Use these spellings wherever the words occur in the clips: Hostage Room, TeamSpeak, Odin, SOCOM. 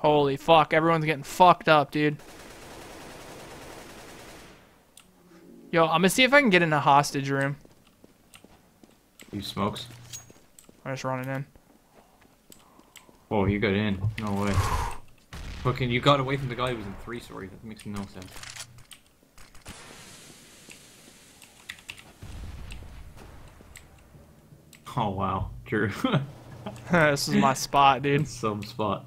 Holy fuck, everyone's getting fucked up, dude. Yo, I'm gonna see if I can get in a hostage room. You smokes? I'm just running in. Oh, you got in. No way. Fucking, you got away from the guy who was in three-story. That makes no sense. Oh, wow. True. This is my spot, dude. That's some spot.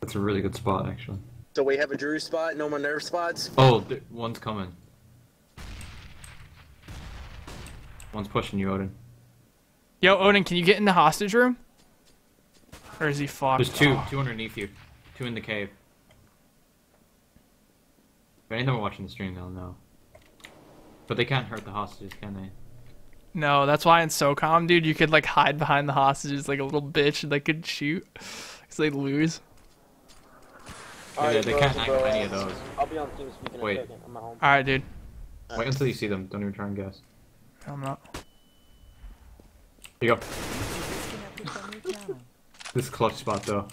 That's a really good spot, actually. So we have a Drew spot, no more nerve spots? Oh, one's coming. One's pushing you, Odin. Yo, Odin, can you get in the hostage room? Or is he fucked? There's two underneath you. Two in the cave. If anyone watching the stream, they'll know. But they can't hurt the hostages, can they? No, that's why in SOCOM, dude, you could, like, hide behind the hostages like a little bitch and they could shoot. Because they lose. Yeah, right, they can't angle any of those. I'll be on TeamSpeak. Wait. I'm at home. Alright, dude. Wait until you see them. Don't even try and guess. I'm not. Here you go. This clutch spot, though.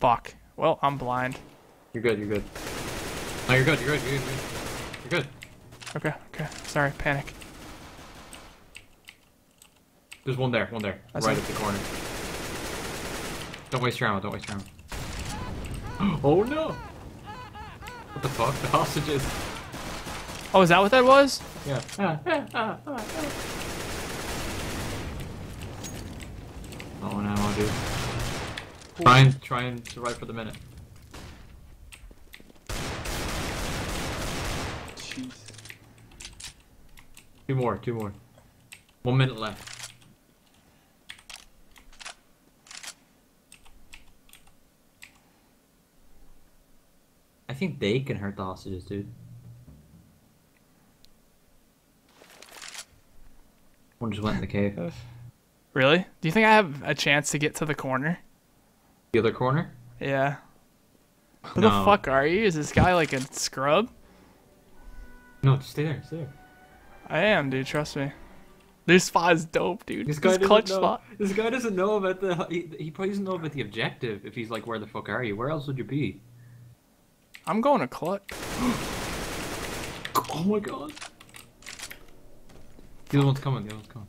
Fuck. Well, I'm blind. You're good, you're good. No, you're good, you're good, you're good. You're good. Okay, okay. Sorry, panic. There's one there. That's right at the corner. Don't waste your ammo, don't waste your ammo. Oh no! What the fuck? The hostages. Oh, is that what that was? Yeah. Oh no, dude. Cool. Try and survive for the minute. Jeez. Two more. 1 minute left. I think they can hurt the hostages, dude. One just went in the cave. Really? Do you think I have a chance to get to the corner? The other corner? Yeah. Who the fuck are you? Is this guy like a scrub? No, just stay there, stay there. I am, dude, trust me. This spot is dope, dude. This clutch spot. This guy doesn't know about the... He probably doesn't know about the objective if he's like, where the fuck are you? Where else would you be? I'm going to clutch. Oh my god. The other one's coming, the other one's coming.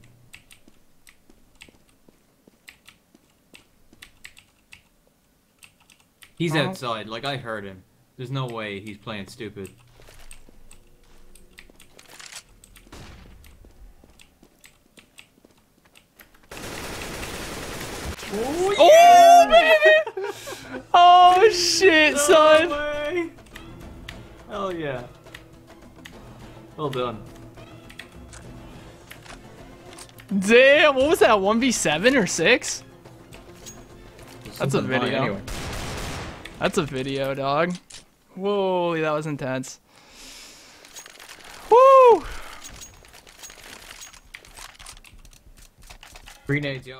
He's outside, like I heard him. There's no way he's playing stupid. Oh, yeah! Oh baby! Oh shit, son! Way. Hell yeah. Well done. Damn, what was that, 1v7 or 6? That's a video. Anyway. That's a video, dog. Whoa, that was intense. Woo! Grenades, yo.